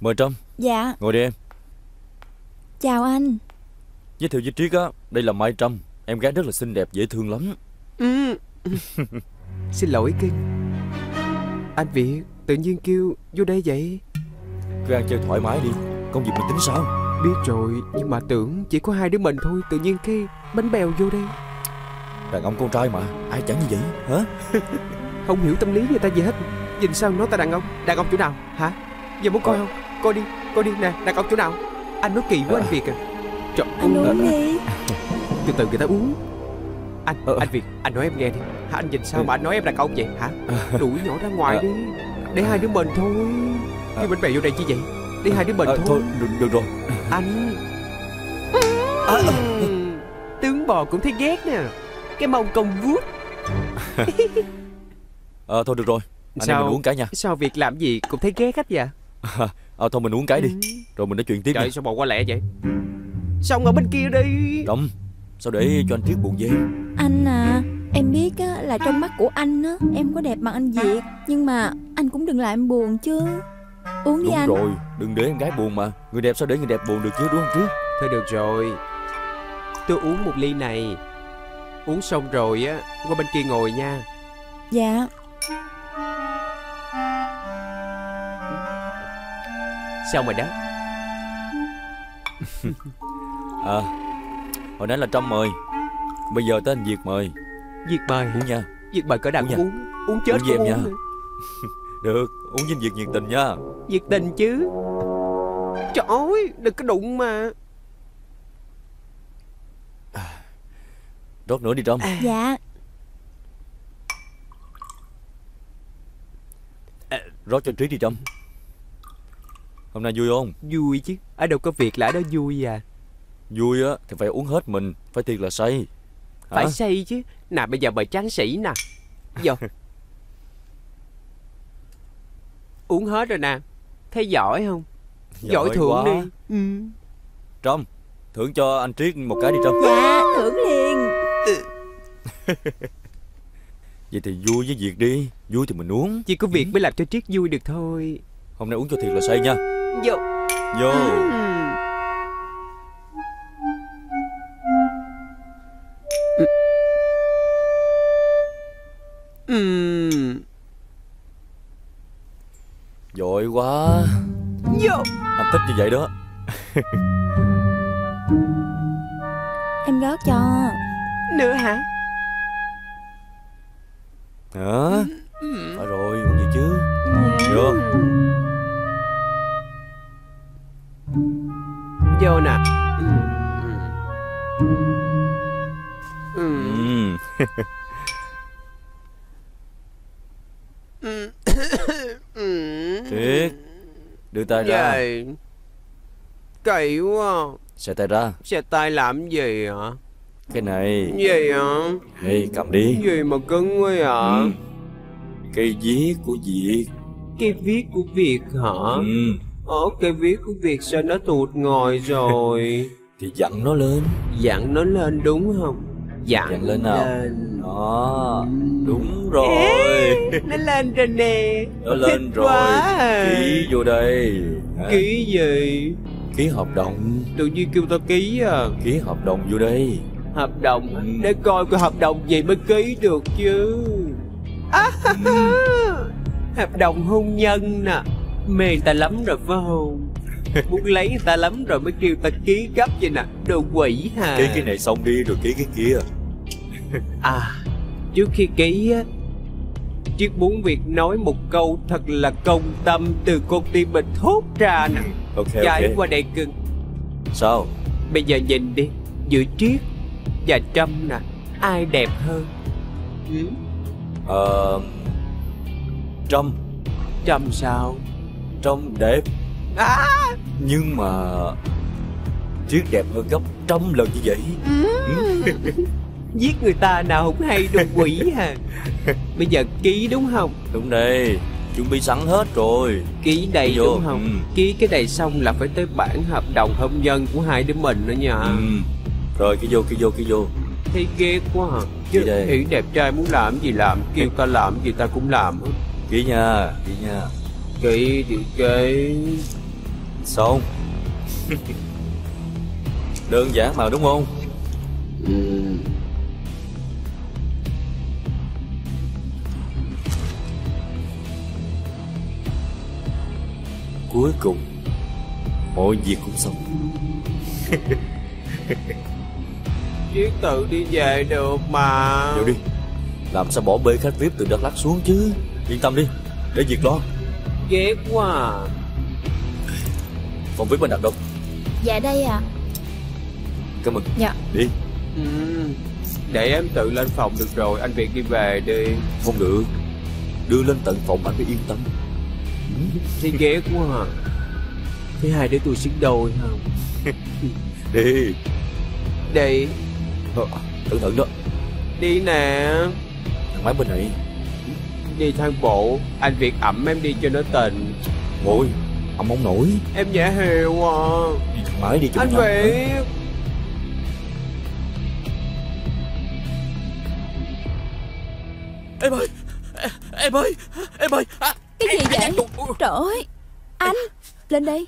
Mời Trâm. Dạ. Ngồi đi em. Chào anh. Giới thiệu với Triết á, đây là Mai Trâm, em gái rất là xinh đẹp, dễ thương lắm. Xin lỗi Cưng. Anh Việt tự nhiên kêu vô đây vậy? Cứ ăn chơi thoải mái đi, công việc mình tính sao? Biết rồi, nhưng mà tưởng chỉ có hai đứa mình thôi, tự nhiên cái bánh bèo vô đây. Đàn ông con trai mà, ai chẳng như vậy hả? Không hiểu tâm lý người ta gì hết. Nhìn sao nói ta đàn ông chỗ nào hả? Giờ muốn coi không? Coi đi nè, đàn ông chỗ nào? Anh nói kỳ với anh Việt à. Trời, anh uống đi. Từ từ người ta uống. Anh Việt, anh nói em nghe đi. Hả, anh nhìn sao mà anh nói em đàn ông vậy hả? Đuổi nhỏ ra ngoài đi, để hai đứa mình thôi. Đi bánh bèo vô đây chi vậy? Đi hai đứa mình thôi. Được rồi. Anh tướng bò cũng thấy ghét nè. Cái mông công vuốt. Thôi được rồi, anh em mình uống cái nha. Sao Việc làm gì cũng thấy ghét hết vậy? Thôi mình uống cái đi, rồi mình nói chuyện tiếp. Trời, sao bò qua lẹ vậy? Xong ở bên kia đi. Trâm, sao để cho anh Triết buồn vậy? Anh à, em biết á, là trong mắt của anh á, em có đẹp bằng anh Việt, nhưng mà anh cũng đừng làm em buồn chứ. Uống đi anh. Đúng rồi, đừng để em gái buồn mà. Người đẹp sao để người đẹp buồn được chứ, đúng không Triết? Thôi được rồi, tôi uống một ly này. Uống xong rồi á, qua bên kia ngồi nha. Dạ. Sao mày đó? Hồi nãy là Trâm mời, bây giờ tới anh Việt mời. Việt mời uống nha. Việt mời cỡ nào uống, uống chết uống nha. Được, uống với Việt nhiệt tình nha. Nhiệt tình chứ. Trời ơi, đừng có đụng mà. Rót nữa đi Trâm. Dạ. Rót cho Trí đi Trâm. Hôm nay vui không? Vui chứ, ở đâu có Việc là ở đó vui à. Vui á thì phải uống hết mình, phải thiệt là say. Phải say chứ. Nè bây giờ mời tráng sĩ nè. Vô. Uống hết rồi nè. Thấy giỏi không? Giỏi thưởng quá. Đi Trâm, thưởng cho anh Triết một cái đi Trâm. Dạ, thưởng liền. Vậy thì vui với Việc đi. Vui thì mình uống. Chỉ có Việc mới làm cho Triết vui được thôi. Hôm nay uống cho thiệt là say nha. Vô. Vô. Giỏi quá. Vô. Anh thích như vậy đó. Em rót cho nữa hả? Hả? Phải rồi, uống gì chứ. Vô. Vô nè. Triết, đưa tay ra. Kỳ quá. Xẻ tay ra. Xẻ tay làm gì hả? Cái này. Gì hả? Đây, cầm đi. Gì mà cứng quá hả? Cây viết của Việt. Cây viết của Việt hả? Cây viết của Việt sao nó tụt ngồi rồi? Thì dặn nó lên. Dặn nó lên đúng không? Dặn lên nào. Đó, đúng rồi. Nó lên rồi nè. Nó lên rồi. Ký vô đây. Ký gì? Ký hợp đồng. Tự nhiên kêu tao ký à? Ký hợp đồng vô đây. Hợp đồng để coi coi hợp đồng gì mới ký được chứ. Hợp đồng hôn nhân nè. Mê người ta lắm rồi phải không? Muốn lấy người ta lắm rồi mới kêu ta ký gấp vậy nè. Đồ quỷ hả? Ký cái này xong đi rồi ký cái kia. Trước khi ký á, Triết muốn Việc nói một câu thật là công tâm từ con tim mình thốt ra nè. Chạy qua đây Cưng. Sao? Bây giờ nhìn đi, giữa Triết và Trâm nè, ai đẹp hơn? Trâm. Trâm sao? Trâm đẹp. Nhưng mà Triết đẹp hơn gấp trăm lần như vậy. Giết người ta nào không hay, đồ quỷ hả? Bây giờ ký đúng không? Đúng đây, chuẩn bị sẵn hết rồi. Ký đây đúng không? Ký cái này xong là phải tới bản hợp đồng hôn nhân của hai đứa mình nữa nha. Rồi ký vô. Thấy ghê quá hả? Chứ thì đẹp trai muốn làm gì làm, kêu ta làm gì ta cũng làm. Ký nha. Ký thì ký. Xôn. Đơn giản mà đúng không? Cuối cùng mọi việc cũng xong. Triết tự đi về được mà. Vô đi. Làm sao bỏ bê khách VIP từ Đắk Lắk xuống chứ. Yên tâm đi, để việc lo. Ghét quá à. Phòng VIP bên đặt đâu? Dạ đây ạ. Cảm ơn. Dạ. Đi. Để em tự lên phòng được rồi. Anh Việt đi về đi. Không được. Đưa lên tận phòng anh phải yên tâm. Thì ghét quá à. Thế hai đứa tôi xứng đôi không? Đi. Đi. Cẩn thận đó. Đi nè. Thằng máy bên này. Đi thang bộ. Anh Việt ẩm em đi cho nó tình. Ngồi. Ẩm không nổi. Em dễ hiểu à. Đi thằng máy đi cho anh Việt. Em ơi. Em ơi. Em ơi. Cái gì vậy? Trời ơi. Anh. Lên đây.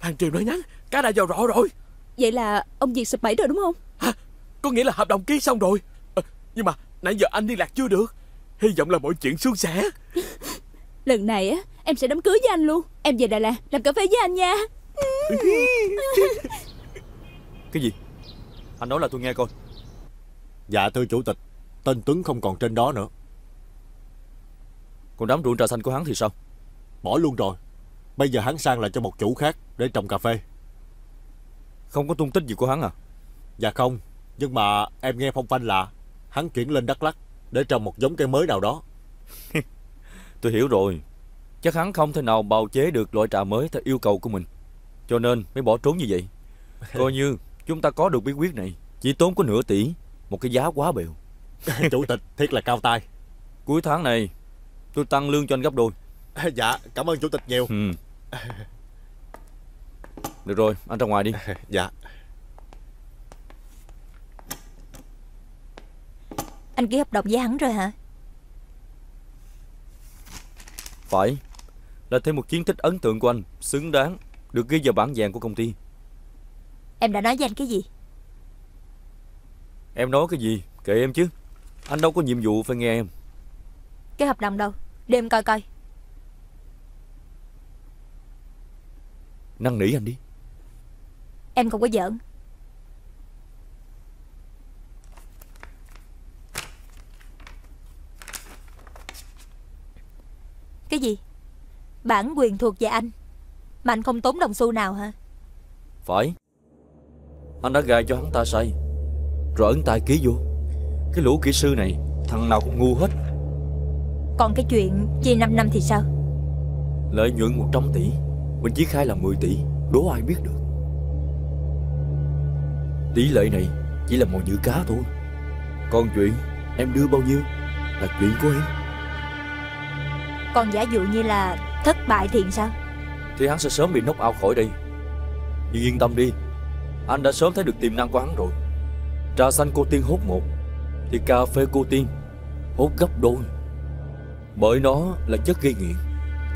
Thằng Triều nó nhắn cá đã vào rõ rồi. Vậy là ông Việt sụp bẫy rồi đúng không? À, có nghĩa là hợp đồng ký xong rồi. À, nhưng mà nãy giờ anh liên lạc chưa được. Hy vọng là mọi chuyện suôn sẻ. Lần này á em sẽ đám cưới với anh luôn. Em về Đà Lạt làm cà phê với anh nha. Cái gì? Anh nói là tôi nghe coi. Dạ thưa chủ tịch, tên Tuấn không còn trên đó nữa. Còn đám ruộng trà xanh của hắn thì sao? Bỏ luôn rồi. Bây giờ hắn sang lại cho một chủ khác để trồng cà phê. Không có tung tích gì của hắn à? Dạ không. Nhưng mà em nghe phong phanh là hắn chuyển lên Đắk Lắk để trồng một giống cây mới nào đó. Tôi hiểu rồi. Chắc hắn không thể nào bào chế được loại trà mới theo yêu cầu của mình, cho nên mới bỏ trốn như vậy. Coi như chúng ta có được bí quyết này. Chỉ tốn có nửa tỷ. Một cái giá quá bèo. Chủ tịch thiệt là cao tay. Cuối tháng này tôi tăng lương cho anh gấp đôi. Dạ cảm ơn chủ tịch nhiều. Được rồi, anh ra ngoài đi. Dạ. Anh ký hợp đồng với hắn rồi hả? Phải. Là thêm một chiến tích ấn tượng của anh, xứng đáng được ghi vào bảng vàng của công ty. Em đã nói với anh cái gì? Em nói cái gì? Kệ em chứ. Anh đâu có nhiệm vụ phải nghe em. Cái hợp đồng đâu? Để em coi coi. Năn nỉ anh đi. Em không có giỡn. Cái gì? Bản quyền thuộc về anh mà anh không tốn đồng xu nào hả? Phải. Anh đã gài cho hắn ta say rồi ấn tay ký vô. Cái lũ kỹ sư này thằng nào cũng ngu hết. Còn cái chuyện chia 5 năm thì sao? Lợi nhuận 100 tỷ, mình chỉ khai là 10 tỷ. Đố ai biết được. Tỷ lệ này chỉ là một nhự cá thôi. Còn chuyện em đưa bao nhiêu là chuyện của em. Còn giả dụ như là thất bại thì sao? Thì hắn sẽ sớm bị knock out khỏi đây. Nhưng yên tâm đi, anh đã sớm thấy được tiềm năng của hắn rồi. Trà xanh cô tiên hốt một thì cà phê cô tiên hốt gấp đôi. Bởi nó là chất gây nghiện.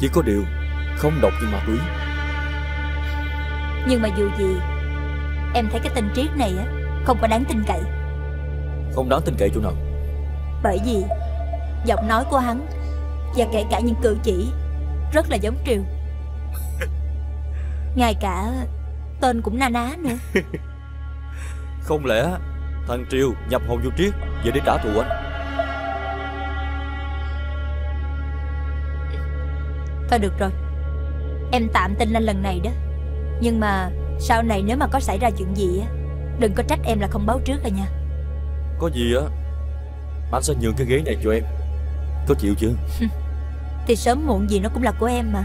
Chỉ có điều không độc như ma túy. Nhưng mà dù gì em thấy cái tên Triết này á không có đáng tin cậy. Không đáng tin cậy chỗ nào? Bởi vì giọng nói của hắn và kể cả những cử chỉ rất là giống Triều. Ngay cả tên cũng na ná nữa. Không lẽ thằng Triều nhập hồn vô Triết về để trả thù anh? Thôi được rồi, em tạm tin lên lần này đó. Nhưng mà sau này nếu mà có xảy ra chuyện gì á, đừng có trách em là không báo trước rồi nha. Có gì á anh sẽ nhường cái ghế này cho em. Có chịu chứ? Thì sớm muộn gì nó cũng là của em mà.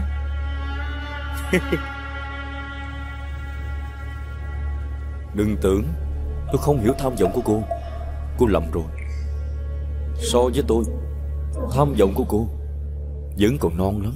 Đừng tưởng tôi không hiểu tham vọng của cô. Cô lầm rồi. So với tôi, tham vọng của cô vẫn còn non lắm.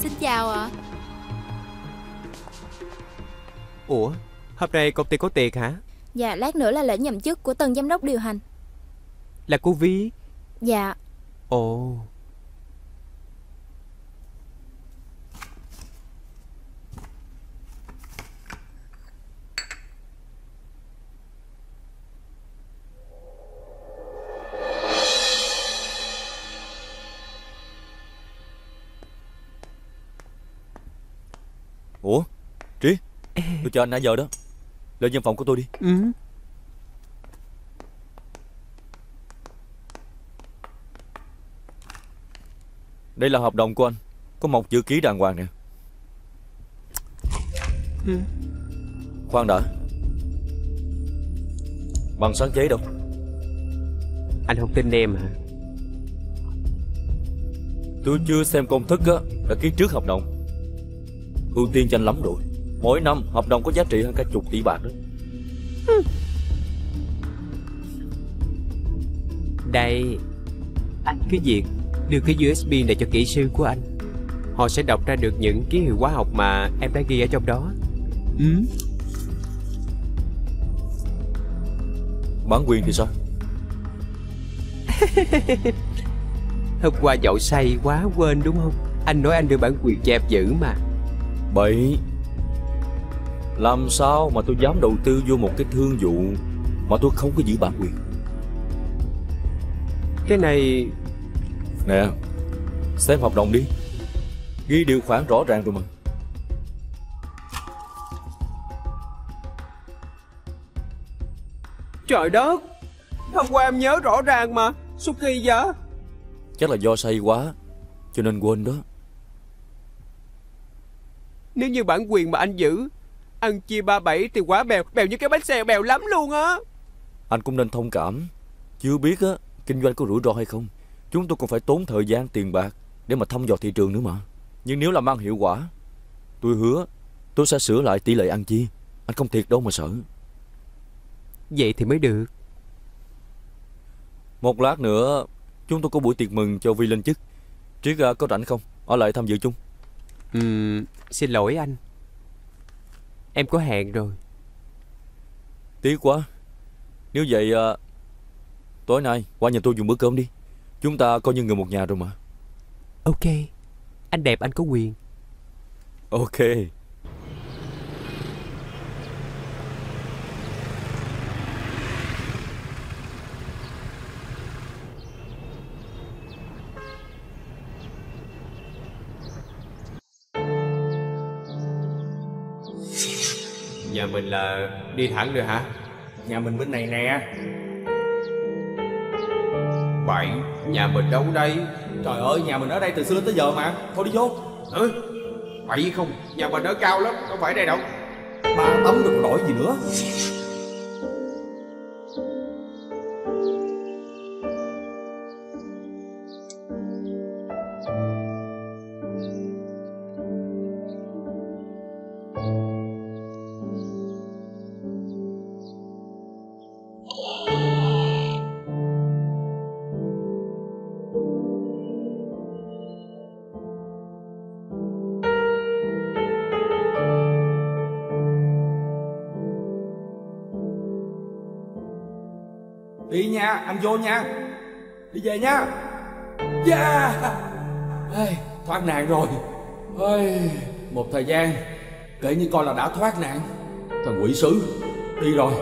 xin chào ạ. Ủa, hôm nay công ty có tiệc hả? Dạ, lát nữa là lễ nhậm chức của tân giám đốc điều hành. Là cô Vi? Dạ. Ồ. Ủa, Trí, tôi chờ anh nãy giờ đó. Lên văn phòng của tôi đi. Ừ. Đây là hợp đồng của anh, có mộc chữ ký đàng hoàng nè. Ừ. Khoan đã, bằng sáng chế đâu? Anh không tin em hả? Tôi chưa xem công thức á, đã ký trước hợp đồng. Ưu tiên cho anh lắm rồi. Mỗi năm hợp đồng có giá trị hơn cả chục tỷ bạc đó. Đây, anh cứ việc đưa cái USB này cho kỹ sư của anh. Họ sẽ đọc ra được những ký hiệu hóa học mà em đã ghi ở trong đó. Bản quyền thì sao? Hôm qua dậu say quá quên đúng không? Anh nói anh đưa bản quyền cho em giữ mà. Bậy. Làm sao mà tôi dám đầu tư vô một cái thương vụ mà tôi không có giữ bản quyền? Cái này... Nè, xem hợp đồng đi, ghi điều khoản rõ ràng rồi mà. Trời đất, hôm qua em nhớ rõ ràng mà, sao kỳ vậy? Chắc là do say quá cho nên quên đó. Nếu như bản quyền mà anh giữ, ăn chia 37 thì quá bèo, bèo như cái bánh xèo, bèo lắm luôn á. Anh cũng nên thông cảm, chưa biết á, kinh doanh có rủi ro hay không. Chúng tôi còn phải tốn thời gian, tiền bạc để mà thăm dò thị trường nữa mà. Nhưng nếu làm ăn hiệu quả, tôi hứa tôi sẽ sửa lại tỷ lệ ăn chia. Anh không thiệt đâu mà sợ. Vậy thì mới được. Một lát nữa chúng tôi có buổi tiệc mừng cho Vi lên chức. Triết có rảnh không? Ở lại tham dự chung. Xin lỗi anh, em có hẹn rồi. Tiếc quá. Nếu vậy tối nay qua nhà tôi dùng bữa cơm đi. Chúng ta coi như người một nhà rồi mà. Ok, anh đẹp anh có quyền. Ok. Nhà mình là đi thẳng rồi hả? Nhà mình bên này nè. Bậy, nhà mình đâu đây? Trời ơi, nhà mình ở đây từ xưa tới giờ mà. Thôi đi vô. Ừ. Bậy không? Nhà mình ở cao lắm, không phải đây đâu. Ba tấm được đổi gì nữa. Đi nha, anh vô nha. Đi về nha. Yeah. Hey, thoát nạn rồi. Hey, một thời gian kể như coi là đã thoát nạn. Thằng quỷ sứ đi rồi.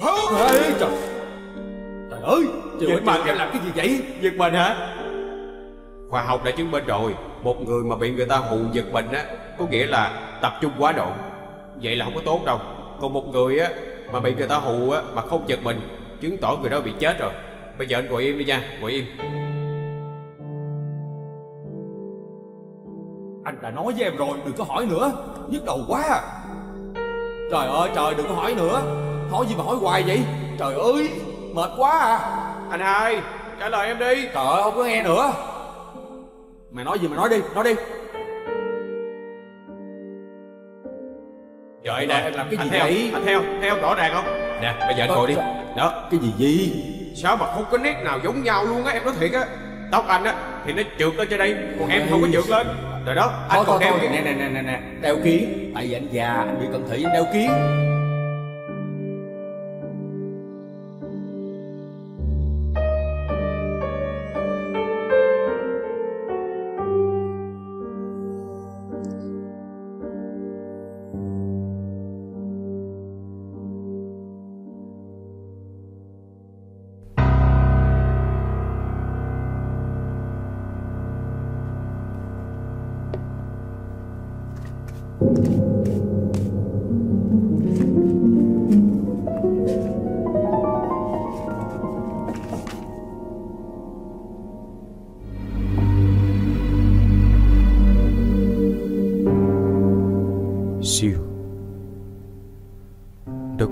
Hey, trời. Trời ơi, việc mình em làm cái gì vậy? Việc mình hả? Khoa học đã chứng minh rồi, một người mà bị người ta hù giật mình á, có nghĩa là tập trung quá độ. Vậy là không có tốt đâu. Còn một người á mà bị người ta hù á mà không giật mình, chứng tỏ người đó bị chết rồi. Bây giờ anh ngồi im đi nha, ngồi im. Anh đã nói với em rồi, đừng có hỏi nữa. Nhức đầu quá à. Trời ơi trời, đừng có hỏi nữa. Hỏi gì mà hỏi hoài vậy? Trời ơi, mệt quá à. Anh hai, trả lời em đi. Trời ơi, không có nghe nữa. Mày nói gì mà nói đi, nói đi. Trời ơi, em làm cái gì vậy? Anh theo rõ ràng không? Nè, bây giờ anh coi đi. Đó. Cái gì vậy? Sao mà không có nét nào giống nhau luôn á, em nói thiệt á. Tóc anh á thì nó trượt lên trên đây, còn em không có trượt lên. Rồi đó, anh còn đeo kiến. Nè, đeo kiến. Tại vì anh già, anh bị cận thị anh đeo kiến.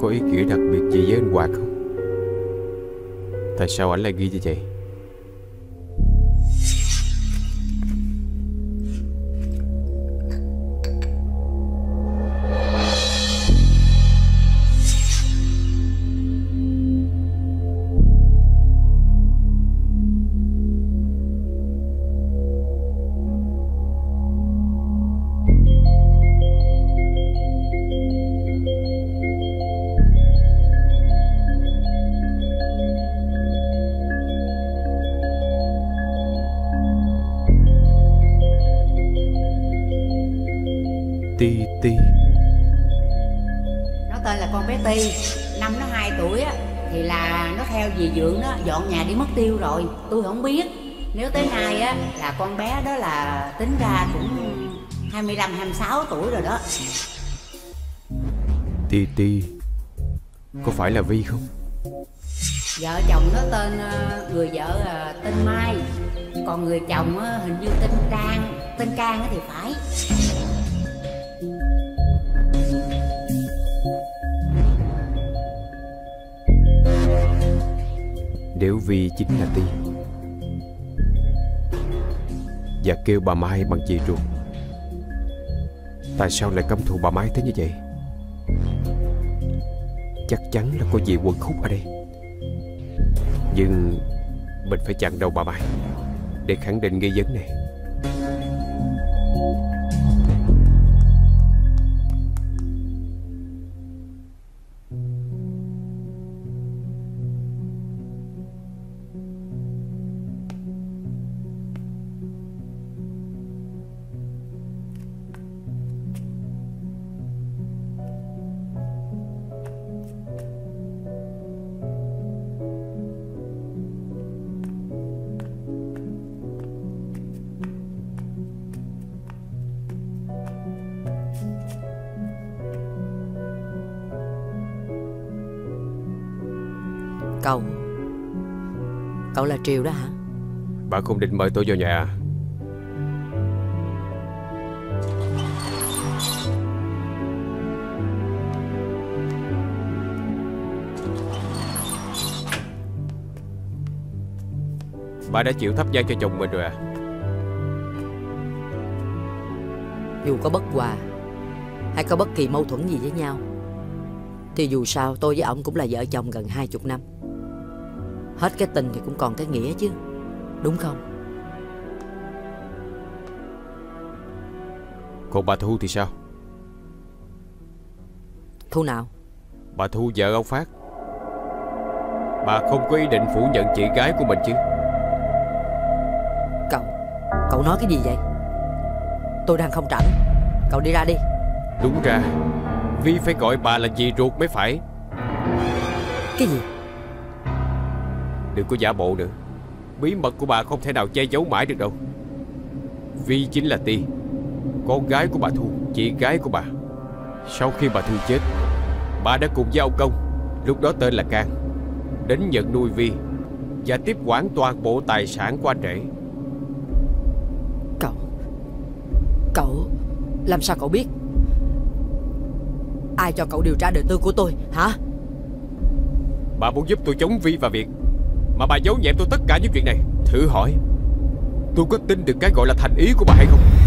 Có ý nghĩa đặc biệt gì với anh Hoạt không? Tại sao anh lại ghi như vậy? Tiêu rồi, tôi không biết. Nếu tới nay á là con bé đó là tính ra cũng 25 26 tuổi rồi đó. Ti Ti có phải là Vi không? Vợ chồng nó tên, người vợ tên Mai, còn người chồng hình như tên Cang. Tên Cang thì phải. Nếu Vi chính là Ti và kêu bà Mai bằng chị ruột, tại sao lại căm thù bà Mai thế như vậy? Chắc chắn là có gì quẩn khúc ở đây. Nhưng mình phải chặn đầu bà Mai để khẳng định nghi vấn này. Cậu là Triều đó hả? Bà không định mời tôi vào nhà à? Bà đã chịu thắp nhang cho chồng mình rồi à? Dù có bất hòa hay có bất kỳ mâu thuẫn gì với nhau thì dù sao tôi với ông cũng là vợ chồng gần 20 năm. Hết cái tình thì cũng còn cái nghĩa chứ, đúng không? Còn bà Thu thì sao? Thu nào? Bà Thu vợ ông Phát. Bà không có ý định phủ nhận chị gái của mình chứ? Cậu nói cái gì vậy? Tôi đang không rảnh. Cậu đi ra đi. Đúng ra Vi phải gọi bà là chị ruột mới phải. Cái gì? Đừng có giả bộ nữa. Bí mật của bà không thể nào che giấu mãi được đâu. Vi chính là Ti, con gái của bà Thu, chị gái của bà. Sau khi bà Thu chết, bà đã cùng với ông Công, lúc đó tên là Can, đến nhận nuôi Vi và tiếp quản toàn bộ tài sản của anh rể. Cậu làm sao cậu biết? Ai cho cậu điều tra đời tư của tôi hả? Bà muốn giúp tôi chống Vi và Việt mà bà giấu nhẹm tôi tất cả những chuyện này. Thử hỏi tôi có tin được cái gọi là thành ý của bà hay không?